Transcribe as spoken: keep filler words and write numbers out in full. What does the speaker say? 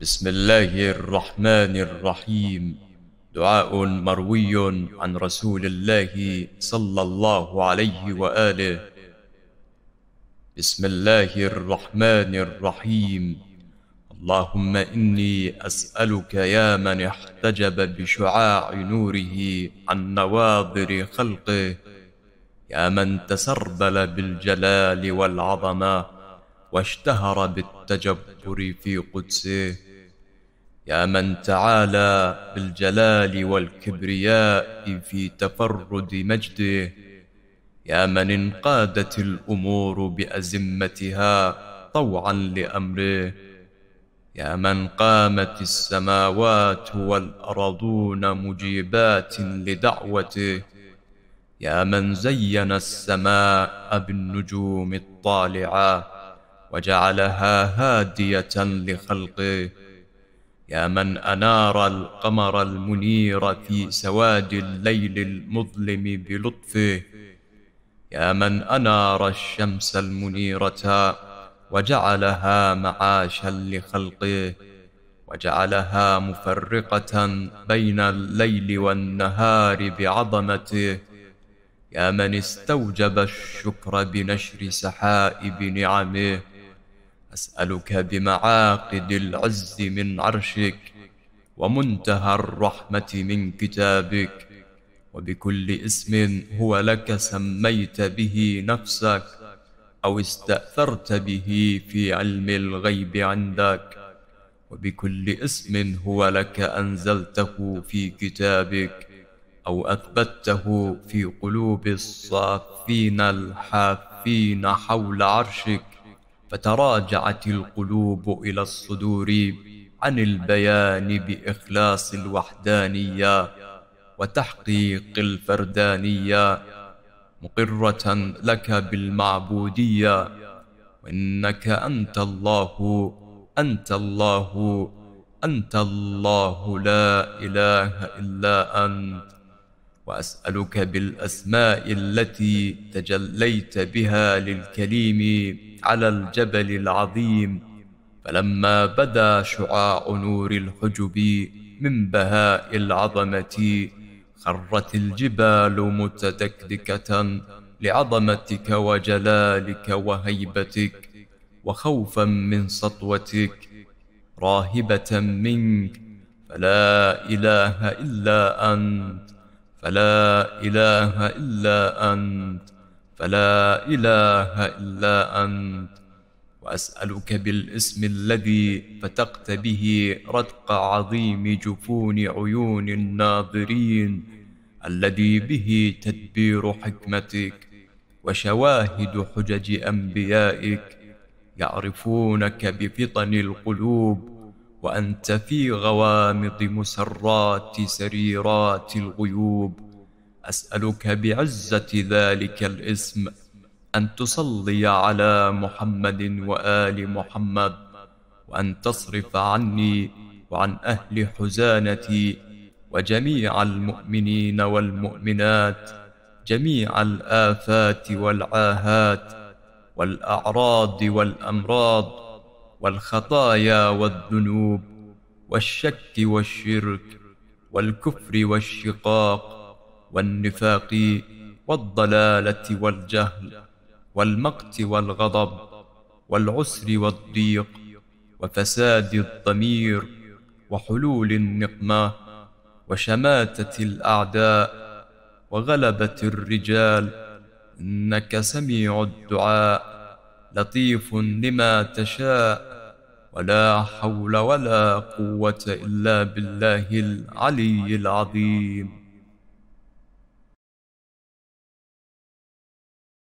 بسم الله الرحمن الرحيم. دعاء مروي عن رسول الله صلى الله عليه وآله. بسم الله الرحمن الرحيم. اللهم إني أسألك يا من احتجب بشعاع نوره عن نواظر خلقه، يا من تسربل بالجلال والعظمة واشتهر بالتجبر في قدسه، يا من تعالى بالجلال والكبرياء في تفرد مجده، يا من انقادت الأمور بأزمتها طوعا لأمره، يا من قامت السماوات والأرضون مجيبات لدعوته، يا من زين السماء بالنجوم الطالعة وجعلها هادية لخلقه، يا من أنار القمر المنير في سواد الليل المظلم بلطفه، يا من أنار الشمس المنيرة وجعلها معاشا لخلقه، وجعلها مفرقة بين الليل والنهار بعظمته، يا من استوجب الشكر بنشر سحائب نعمه. أسألك بمعاقد العز من عرشك ومنتهى الرحمة من كتابك، وبكل اسم هو لك سميت به نفسك أو استأثرت به في علم الغيب عندك، وبكل اسم هو لك أنزلته في كتابك أو أثبته في قلوب الصافين الحافين حول عرشك، فتراجعت القلوب إلى الصدور عن البيان بإخلاص الوحدانية وتحقيق الفردانية، مقرة لك بالمعبودية، وإنك أنت الله أنت الله أنت الله لا إله إلا أنت. وأسألك بالأسماء التي تجليت بها للكليم على الجبل العظيم، فلما بدا شعاع نور الحجب من بهاء العظمة خرت الجبال متدكدكة لعظمتك وجلالك وهيبتك، وخوفا من سطوتك، راهبة منك، فلا إله إلا أنت، فلا إله إلا أنت، فلا إله إلا أنت. وأسألك بالاسم الذي فتقت به رتق عظيم جفون عيون الناظرين، الذي به تدبير حكمتك وشواهد حجج أنبيائك، يعرفونك بفطن القلوب وأنت في غوامض مسرات سريرات الغيوب. أسألك بعزة ذلك الاسم أن تصلي على محمد وآل محمد، وأن تصرف عني وعن أهل حزانتي وجميع المؤمنين والمؤمنات جميع الآفات والعاهات والأعراض والأمراض والخطايا والذنوب والشك والشرك والكفر والشقاق والنفاق والضلالة والجهل والمقت والغضب والعسر والضيق وفساد الضمير وحلول النقمة وشماتة الأعداء وغلبة الرجال، إنك سميع الدعاء لطيف لما تشاء، ولا حول ولا قوة إلا بالله العلي العظيم.